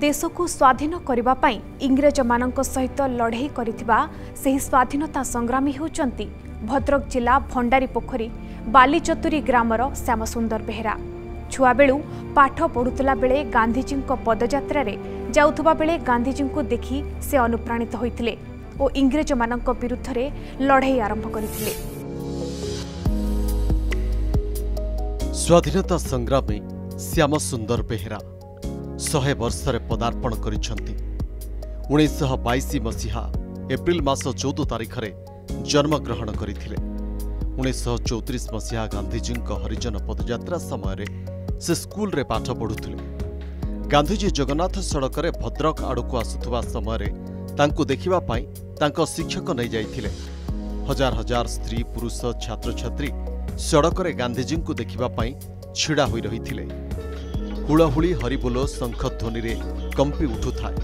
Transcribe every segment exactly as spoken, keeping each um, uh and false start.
देश को स्वाधीन करने इंग्रज मान सहित लड़े कर स्वाधीनता संग्रामी होती भद्रक जिला भंडारपोखरी बालीचतुरी ग्रामर श्यामसुंदर बेहरा। छुआ बेलू पाठ पढ़ुला बेले गांधीजी पदयात्रा जाऊा बेले गांधीजी को देखि से अनुप्राणित होते और इंग्रज मान विरुद्ध लड़ाई आरंभ करथिले। स्वाधीनता संग्रामी श्यामसुंदर बेहरा शहे वर्षे पदार्पण करिसेंती। उन्नीस सौ बाईस मसीहा एप्रिल मास चौदह तारीख में जन्मग्रहण करिथिले। उन्नीस सौ चौंतीस मसीहा गांधीजी हरिजन पदयात्रा समय से स्कूल रे पाठ पढ़ुथिले। गांधीजी जगन्नाथ सड़क रे भद्रक आड़क आसुवा समय तांको देखिबा पाई तांको शिक्षक नहीं जाइथिले। हजार हजार स्त्री पुरुष छात्र छात्री सड़क रे गांधीजी को देखिबा पाई छिड़ा होई रहिथिले। हुड़ाहुड़ी हरिबोल शंख ध्वनि रे कंपी उठुथाए।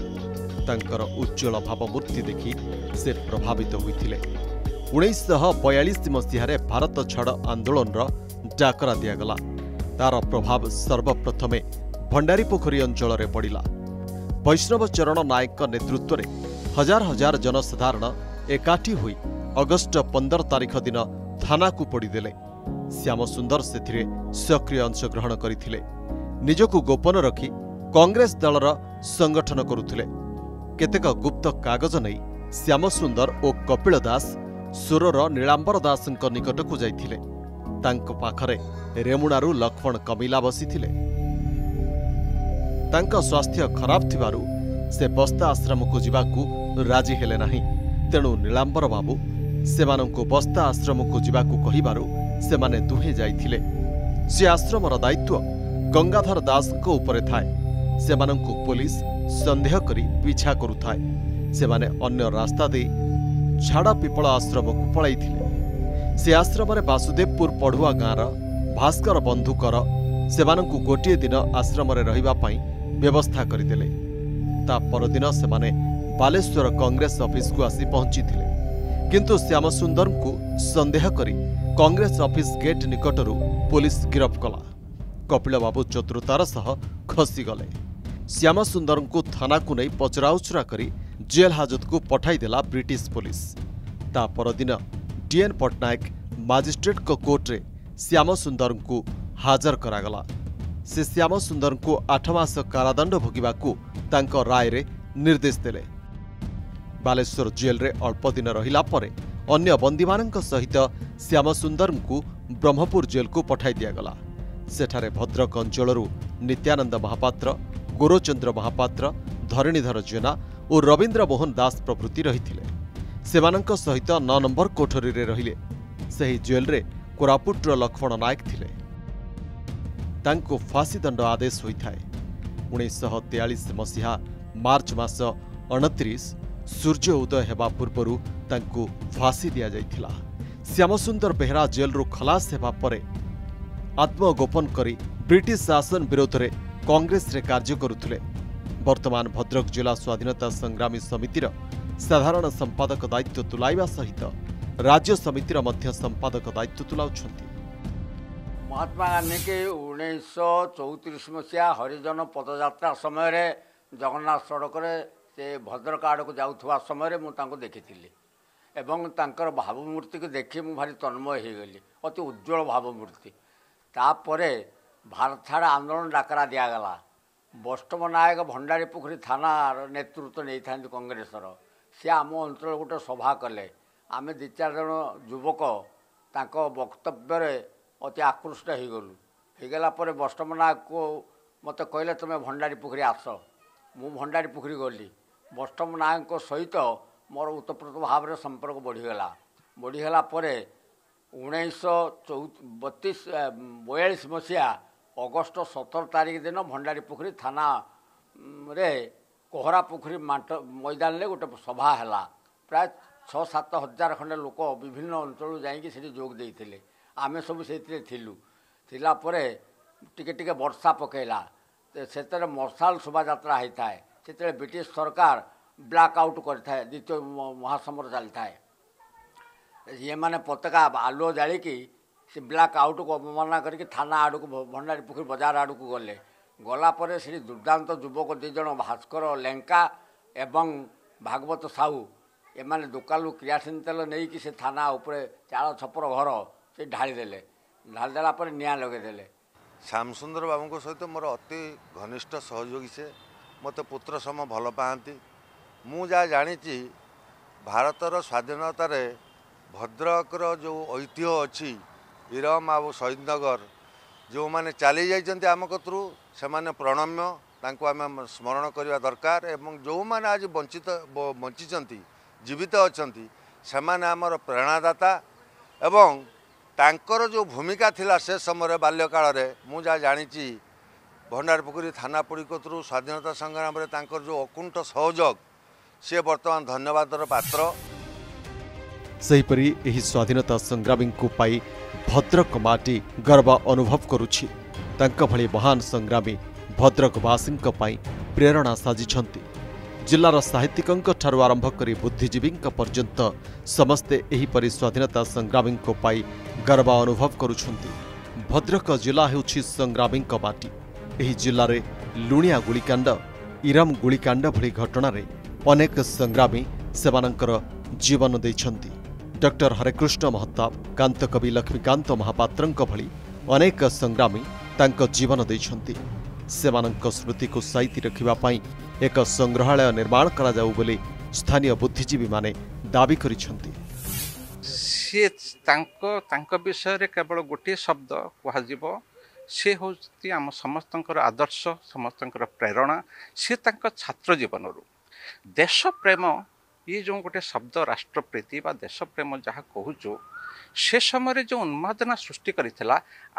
तांकर उज्जवल भावमूर्ति देखि से प्रभावित होइथिले। उन्नीस सौ बयालीस मसीह रे भारत छाड़ आंदोलन रो डाकरा दियागला। तार प्रभाव सर्वप्रथमे भंडारपोखरी अंचल रे पड़िला। वैष्णवचरण नायक नेतृत्व रे हजार हजार जनसाधारण एकाठी होई अगस्ट पंद्रह तारीख दिन थाना को पड़ीदेले। श्यामसुंदर सेथिरे सक्रिय अंशग्रहण करिथिले। निजकु गोपन रखी कांग्रेस दलर संगठन करुथिले। केतेक गुप्त कागज नहीं श्यामसुंदर और कपिल दास सुरर नीलांबर दास निकटकू जाइथिले। तांक पाखरे रेमुणारू लक्ष्मण कमिला बसीथिले। तांक स्वास्थ्य खराब थिबारू से बस्ता आश्रम को जिबाकू राजी हेले नहीं। तेणु नीलांबर बाबू सेमानंकु बस्ता आश्रम को जिबाकू कहिबारू सेमाने दुहे जाइथिले। से आश्रमर दायित्व गंगाधर दास को उपरे थाए। सेमानंकु पुलिस संदेह करी पीछा करुथाए। सेमाने अन्य रास्ता दे झाड़ा पिपला आश्रम को पड़ाई थिले। से आश्रम रे वासुदेवपुर पढ़ुआ गाँर भास्कर बंधु कर सेमानंकु गोटे दिन आश्रम रे रहिबा पाई व्यवस्था करिदेले। ता परदिन सेमाने बालेश्वर कांग्रेस ऑफिस को आसी पहुंची थिले। किंतु श्यामसुंदर को संदेह करी कांग्रेस ऑफिस गेट निकटरू पुलिस गिरफ कला। कपिल बाबू चतुरतार सह खसीगले। श्यामसुंदर को थाना को नहीं पचराउचरा करी जेल हाजत को पठाई देला ब्रिटिश पुलिस। ता परदिन डीएन पटनायक मजिस्ट्रेट को कोर्ट रे श्यामसुंदर को हाजर करागला। से श्यामसुंदर को आठ मास कारादंड भोगिबाकू तांको राय रे निर्देश देले। बालेश्वर जेल रे अल्प दिन रहिला परे अन्य बंदीमानक सहित श्यामसुंदर को ब्रह्मपुर जेल को पठाई दियागला। सेठारे भद्रक अंचलरू नित्यानंद महापात्र गुरुचंद्र महापात्र धरणीधर जेना और रवींद्रमोहन दास प्रभृति रहिथिले। सेमानंक सहित नौ नंबर कोठरी रे रहिले। सही जेल रे कोरापुट लक्ष्मण नायक थिले। तांको फांसी दंड आदेश होइथाए। उन्नीस सौ तैंतालीस मसीहा मार्च मास उनतीस सूर्य उदय हेबा पूर्वरू तांको फांसी दिया जाइथिला। श्यामसुंदर बेहरा जेल रू खलास हेबा परे आत्मगोपन करी ब्रिटिश शासन विरोध में कांग्रेस रे कार्य करुथिले। वर्तमान भद्रक जिला स्वाधीनता संग्रामी समितिर साधारण संपादक दायित्व तुलाइबा सहित राज्य समितिर मध्य संपादक दायित्व तुलाउछन्ति। महात्मा गांधी के उन्नीस सौ चौंतीस मसीहा हरिजन पदयात्रा समय जगन्नाथ सड़क से भद्रक आड़ को जाउथवा समय मुझे देखी एवं तांकर भावमूर्ति को देखी मुझे भारी तन्मय हो गली। अति उज्ज्वल भावमूर्ति। तापरे भारत छाड़ आंदोलन डाकरा दिगला। वैष्णव नायक भंडारपोखरी थाना नेतृत्व नहीं था कांग्रेसर। सी आम अंचल गोटे सभा कले। आम दी चार जन युवक वक्तव्य अति आकृष्ट हो गलु। होगलापर वैष्णव नायक को मत कहले तुम भंडारपोखरी आस। मु भंडारपोखरी गली। वैष्णव नायक सहित मोर उत्तप्रत भाव में संपर्क बढ़ीगला। बढ़ीगला उन्नीस चौ बतीस बयालीस मसीहा अगस्ट सतर तारीख दिन भंडारपोखरी थाना रे कोरापुट माट मैदान में गोटे सभा है। प्राय छः सात हजार खंडे लोक विभिन्न अंचल जाते आम सब से टिके वर्षा पकड़ा से मशाल शोभा यात्रा होता है। से ब्रिटिश सरकार ब्लैकआउट कर द्वितीय महासमर चली थाए। ये माने पताका आलुओ जालिकी से ब्लैक आउट को अवमानना करके थाना आड़ को भंडारपोखरी बाजार आड़ को गले। गलापर श्री दुर्दांत युवक दीज भास्कर लेंका एवं भगवत साहू एमाने दुकालू क्रियासीन तेल नहीं कि से थाना उपरे चाल छपर घर से ढाईदेले ढाईदेलापर निआ लगेदेले। श्यामसुंदर बाबू को सहित मोर अति घनिष्ठ सहयोगी से मत पुत्र सम भल पाती। मु जा जानी भारतर स्वाधीनतार भद्रकर जो ऐतिह्य अच्छी इरम आउ शहीद नगर जो माने चली जाइए आम कतरू से प्रणम्य तांको आम स्मरण करने दरकार। एवं जो माने आज वंचित वंचित जीवित अच्छा से आमर प्रेरणादाता एवं तांकर जो भूमिका थिला से समय बाल्यकाल मु जा जानी भंडारपोखरी थाना पड़ी कतरू स्वाधीनता संग्राम रे तांकर जो अकुंठ सहयोग से बर्तमान धन्यवाद पात्र। सेहीपरी स्वाधीनता संग्रामी को पाई भद्रक माटी गर्व अनुभव करुछि। तांका भली महान संग्रामी भद्रकवासी प्रेरणा साजिछंती। जिलार साहित्यिकों ठारू आरंभ कर बुद्धिजीवी पर्यंत समस्ते एहीपरी स्वाधीनता संग्रामी को पाई गर्व अनुभव करुछंती। भद्रक जिला हेउछि संग्रामी माटी। एही जिल्लारे लुणिया गुलिकांड इराम गुलिकांड भली घटनारे अनेक संग्रामी सेमानंकर जीवन देइछंती। डॉक्टर हरेकृष्ण महताब कांतकवि लक्ष्मीकांत महापात्र भली अनेक संग्रामी तांक जीवन देइछंती। सेमानंक स्मृति को साइती रखिबा पाई एक संग्रहालय निर्माण करा जाऊ बोली स्थानीय बुद्धिजीवी माने दाबी करिछंती। से तांको तांको विषय रे केवल गोटे शब्द कहजिबो से होती आम समस्तंकर आदर्श समस्तंकर प्रेरणा। से तांको छात्र जीवन रो देश प्रेम ये जो गोटे शब्द राष्ट्र प्रीति बा देश प्रेम जहाँ कहूँ से समय जो उन्मादना सृष्टि करिथिला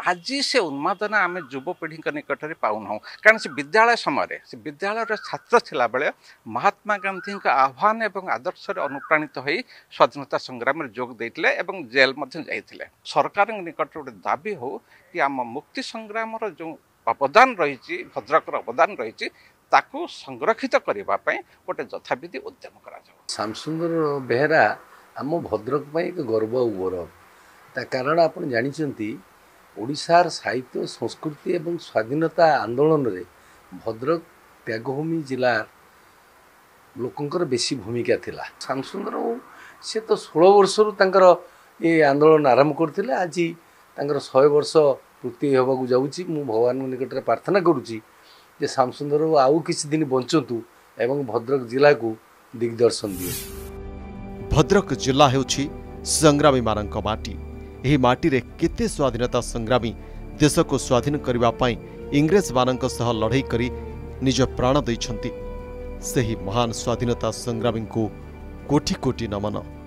आज से उन्मादना आम युवपीढ़ी निकट में पाऊना। कारण से विद्यालय समय से विद्यालय छात्र थिला बेले महात्मा गांधी का आह्वान एवं आदर्श अनुप्राणित हो स्वाधीनता संग्राम में जोग देइतिले एवं जेल मध्यम जाइतिले। सरकार निकट गोटे दाबी हो कि आम मुक्ति संग्राम जो अवदान रही भद्रकर अवदान रही ताकू संरक्षित करने गोटे यथाविधि उद्यम करा। श्यामसुंदर बेहरा आम भद्रक पर एक गर्व और गौरव। कारण आप जानते ओडिशार साहित्य संस्कृति और स्वाधीनता आंदोलन रे भद्रक त्यागभूमि जिलार लोकंकर बेसी भूमिका थिला। श्यामसुंदर से तो सोलह वर्ष रु ये आंदोलन आरंभ करथिले। आज शहे वर्ष पूर्ति होबाकू जाउची। मु भगवान निकट में प्रार्थना करुची जे श्यामसुंदर आउ किसी दिन बंचतु एवं भद्रक जिला को दिग्दर्शन दिए। भद्रक जिला हेउछि संग्रामी मानंक माटी। एही माटी रे केते स्वाधीनता संग्रामी देश को स्वाधीन करबा पई इंग्रेज मानंक सह लड़ाई करी निज प्राण दैछंती। सेही महान स्वाधीनता संग्रामी को कोटि कोटि नमन।